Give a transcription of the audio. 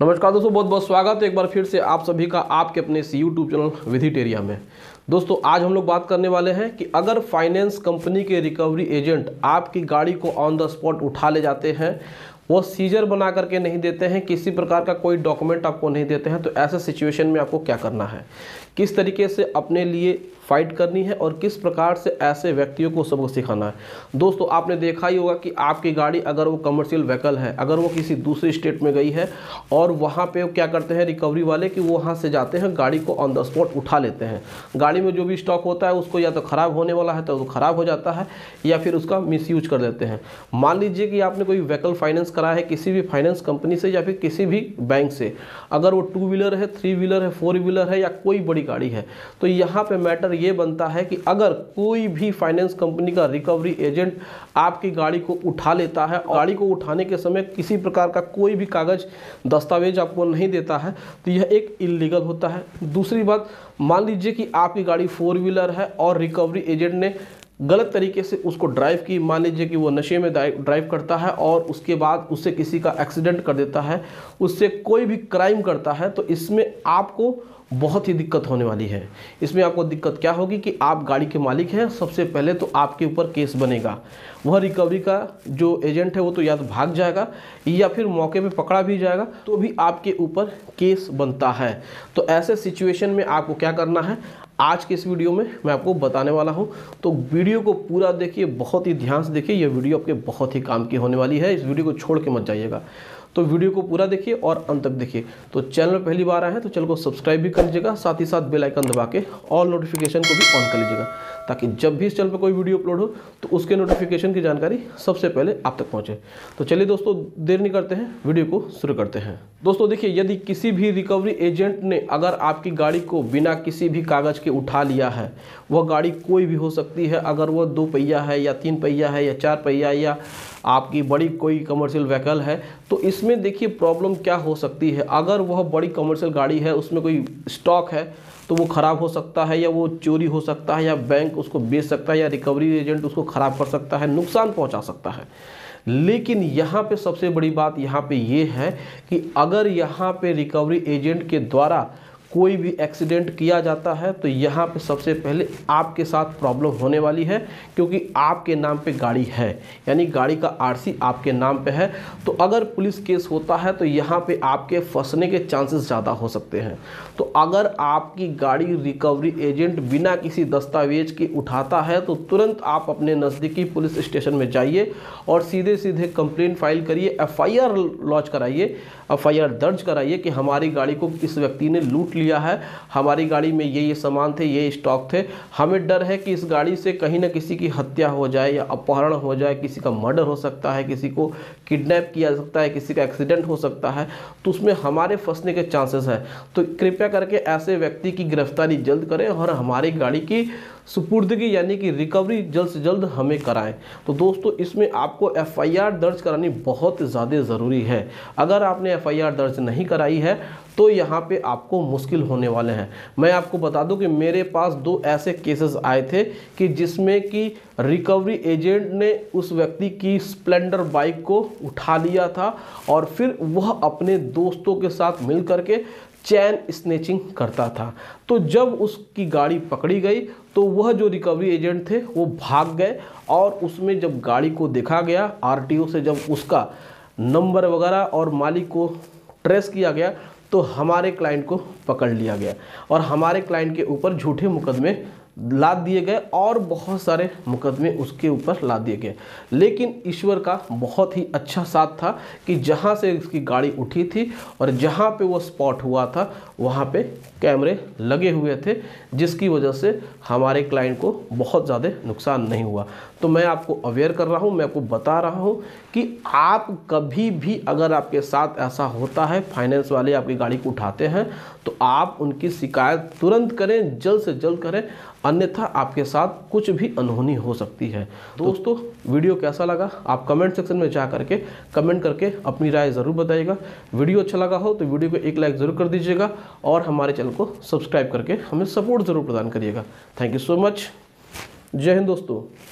नमस्कार दोस्तों, बहुत बहुत स्वागत है एक बार फिर से आप सभी का आपके अपने इस यूट्यूब चैनल विधि टेरिया में। दोस्तों आज हम लोग बात करने वाले हैं कि अगर फाइनेंस कंपनी के रिकवरी एजेंट आपकी गाड़ी को ऑन द स्पॉट उठा ले जाते हैं, वो सीजर बना करके नहीं देते हैं, किसी प्रकार का कोई डॉक्यूमेंट आपको नहीं देते हैं, तो ऐसे सिचुएशन में आपको क्या करना है, किस तरीके से अपने लिए फाइट करनी है और किस प्रकार से ऐसे व्यक्तियों को सबक सिखाना है। दोस्तों आपने देखा ही होगा कि आपकी गाड़ी अगर वो कमर्शियल व्हीकल है, अगर वो किसी दूसरे स्टेट में गई है और वहाँ पे क्या करते हैं रिकवरी वाले कि वहाँ से जाते हैं गाड़ी को ऑन द स्पॉट उठा लेते हैं। गाड़ी में जो भी स्टॉक होता है उसको या तो ख़राब होने वाला है तो ख़राब हो जाता है या फिर उसका मिसयूज कर देते हैं। मान लीजिए कि आपने कोई व्हीकल फाइनेंस करा है किसी भी फाइनेंस कंपनी से या फिर किसी भी बैंक से, अगर वो 2 व्हीलर है, 3 व्हीलर है, 4 व्हीलर है या कोई बड़ी गाड़ी है, तो यहाँ पे मैटर ये बनता है कि अगर कोई भी फाइनेंस कंपनी का रिकवरी एजेंट आपकी गाड़ी को उठा लेता है, गाड़ी को उठाने के समय किसी प्रकार का कोई भी कागज दस्तावेज आपको नहीं देता है, तो यह एक इल्लीगल होता है। दूसरी बात, मान लीजिए कि आपकी गाड़ी 4 व्हीलर है और रिकवरी एजेंट ने गलत तरीके से उसको ड्राइव की, मान लीजिए कि वो नशे में ड्राइव करता है और उसके बाद उससे किसी का एक्सीडेंट कर देता है, उससे कोई भी क्राइम करता है, तो इसमें आपको बहुत ही दिक्कत होने वाली है। इसमें आपको दिक्कत क्या होगी कि आप गाड़ी के मालिक हैं, सबसे पहले तो आपके ऊपर केस बनेगा। वह रिकवरी का जो एजेंट है वो तो या तो भाग जाएगा या फिर मौके पे पकड़ा भी जाएगा, तो भी आपके ऊपर केस बनता है। तो ऐसे सिचुएशन में आपको क्या करना है आज के इस वीडियो में मैं आपको बताने वाला हूं, तो वीडियो को पूरा देखिए, बहुत ही ध्यान से देखिए, यह वीडियो आपके बहुत ही काम की होने वाली है, इस वीडियो को छोड़ के मत जाइएगा। तो वीडियो को पूरा देखिए और अंत तक देखिए। तो चैनल पहली बार आए हैं तो चैनल को सब्सक्राइब भी कर लीजिएगा, साथ ही साथ बेल आइकन दबा के ऑल नोटिफिकेशन को भी ऑन कर लीजिएगा, ताकि जब भी इस चैनल पर कोई वीडियो अपलोड हो तो उसके नोटिफिकेशन की जानकारी सबसे पहले आप तक पहुंचे। तो चलिए दोस्तों देर नहीं करते हैं, वीडियो को शुरू करते हैं। दोस्तों देखिए, यदि किसी भी रिकवरी एजेंट ने अगर आपकी गाड़ी को बिना किसी भी कागज़ के उठा लिया है, वह गाड़ी कोई भी हो सकती है, अगर वह 2 पहिया है या 3 पहिया है या 4 पहिया या आपकी बड़ी कोई कमर्शियल व्हीकल है, तो इसमें देखिए प्रॉब्लम क्या हो सकती है। अगर वह बड़ी कमर्शियल गाड़ी है, उसमें कोई स्टॉक है, तो वो ख़राब हो सकता है या वो चोरी हो सकता है या बैंक उसको बेच सकता है या रिकवरी एजेंट उसको ख़राब कर सकता है, नुकसान पहुंचा सकता है। लेकिन यहाँ पे सबसे बड़ी बात यहाँ पे ये है कि अगर यहाँ पे रिकवरी एजेंट के द्वारा कोई भी एक्सीडेंट किया जाता है, तो यहाँ पे सबसे पहले आपके साथ प्रॉब्लम होने वाली है, क्योंकि आपके नाम पे गाड़ी है, यानी गाड़ी का आरसी आपके नाम पे है। तो अगर पुलिस केस होता है तो यहाँ पे आपके फंसने के चांसेस ज़्यादा हो सकते हैं। तो अगर आपकी गाड़ी रिकवरी एजेंट बिना किसी दस्तावेज के उठाता है, तो तुरंत आप अपने नज़दीकी पुलिस स्टेशन में जाइए और सीधे सीधे कंप्लेंट फाइल करिए, एफआईआर लॉन्च कराइए, एफआईआर दर्ज कराइए कि हमारी गाड़ी को इस व्यक्ति ने लूट लिया है, हमारी गाड़ी में ये सामान थे, ये स्टॉक थे, हमें डर है कि इस गाड़ी से कहीं ना किसी की हत्या हो जाए या अपहरण हो जाए, किसी का मर्डर हो सकता है, किसी को किडनैप किया जा सकता है, किसी का एक्सीडेंट हो सकता है, तो उसमें हमारे फंसने के चांसेस हैं। तो कृपया करके ऐसे व्यक्ति की गिरफ्तारी जल्द करें और हमारी गाड़ी की सुपुर्दगी यानी कि रिकवरी जल्द से जल्द हमें कराएं। तो दोस्तों इसमें आपको एफआईआर दर्ज करानी बहुत ज़्यादा ज़रूरी है। अगर आपने एफआईआर दर्ज नहीं कराई है तो यहाँ पे आपको मुश्किल होने वाले हैं। मैं आपको बता दूं कि मेरे पास 2 ऐसे केसेस आए थे कि जिसमें कि रिकवरी एजेंट ने उस व्यक्ति की स्प्लेंडर बाइक को उठा लिया था और फिर वह अपने दोस्तों के साथ मिल करके चैन स्नेचिंग करता था। तो जब उसकी गाड़ी पकड़ी गई तो वह जो रिकवरी एजेंट थे वो भाग गए और उसमें जब गाड़ी को देखा गया, आरटीओ से जब उसका नंबर वगैरह और मालिक को ट्रेस किया गया, तो हमारे क्लाइंट को पकड़ लिया गया और हमारे क्लाइंट के ऊपर झूठे मुकदमे लाद दिए गए और बहुत सारे मुकदमे उसके ऊपर लाद दिए गए। लेकिन ईश्वर का बहुत ही अच्छा साथ था कि जहाँ से उसकी गाड़ी उठी थी और जहाँ पे वो स्पॉट हुआ था वहाँ पे कैमरे लगे हुए थे, जिसकी वजह से हमारे क्लाइंट को बहुत ज़्यादा नुकसान नहीं हुआ। तो मैं आपको अवेयर कर रहा हूँ, मैं आपको बता रहा हूँ कि आप कभी भी अगर आपके साथ ऐसा होता है, फाइनेंस वाले आपकी गाड़ी को उठाते हैं, तो आप उनकी शिकायत तुरंत करें, जल्द से जल्द करें, अन्यथा आपके साथ कुछ भी अनहोनी हो सकती है। दोस्तों वीडियो कैसा लगा आप कमेंट सेक्शन में जा करके कमेंट करके अपनी राय ज़रूर बताइएगा। वीडियो अच्छा लगा हो तो वीडियो को एक लाइक ज़रूर कर दीजिएगा और हमारे चैनल को सब्सक्राइब करके हमें सपोर्ट ज़रूर प्रदान करिएगा। Thank you so much. जय हिंद दोस्तों।